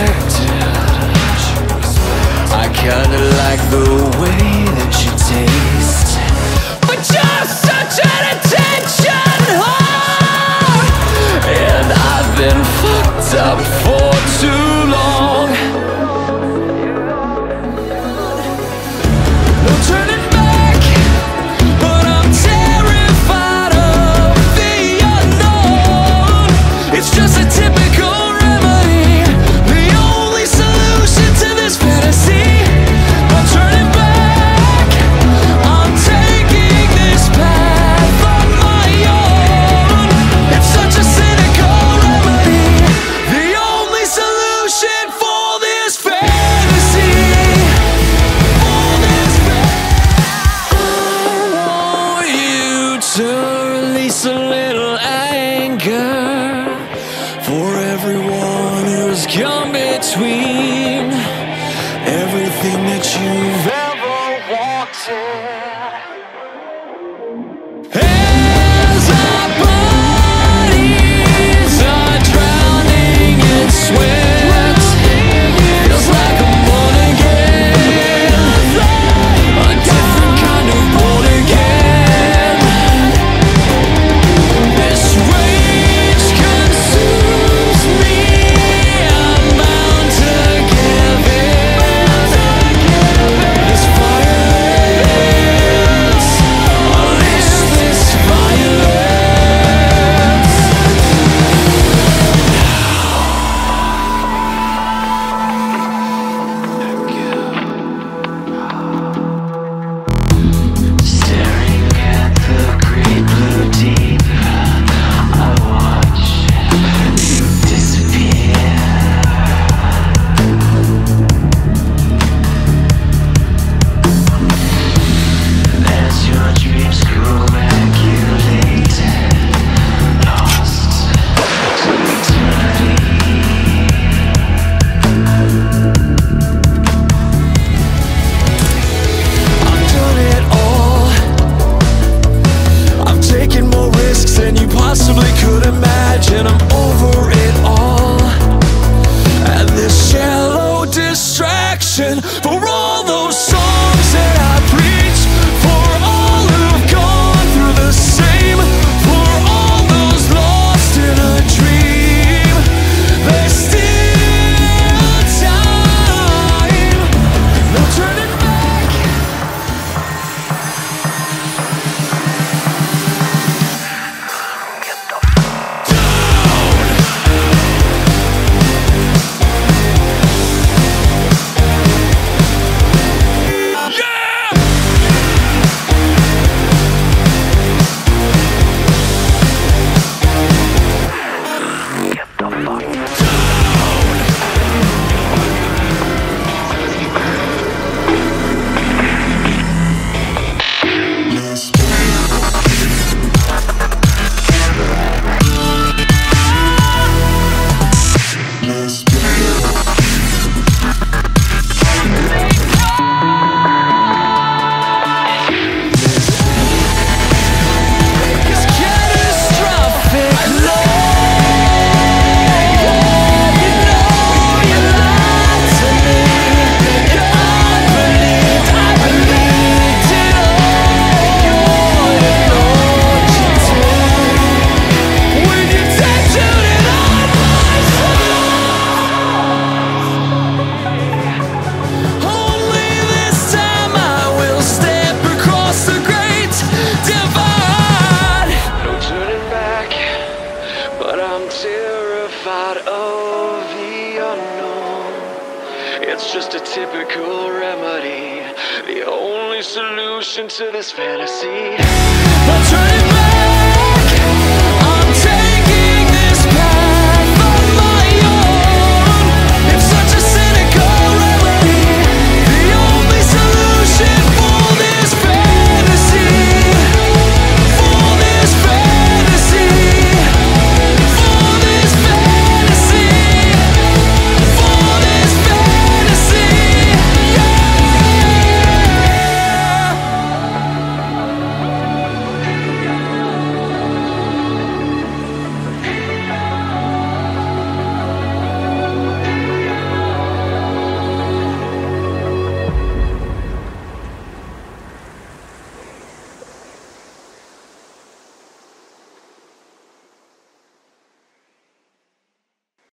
respected. I kinda like the way that you taste, but you're such an attention whore, and I've been fucked up for too long. No turning back, but I'm terrified of the unknown. It's just a typical come between everything that you've ever wanted. As our bodies are drowning in sweat, feels like I'm born again, a different kind of born again. This rage consumes me, for all those songs that I preach, for all who've gone through the same, for all those lost in a dream. There's still time, no turning back. Get the fuck of the unknown. It's just a typical remedy, the only solution to this fantasy. I'll turn it back.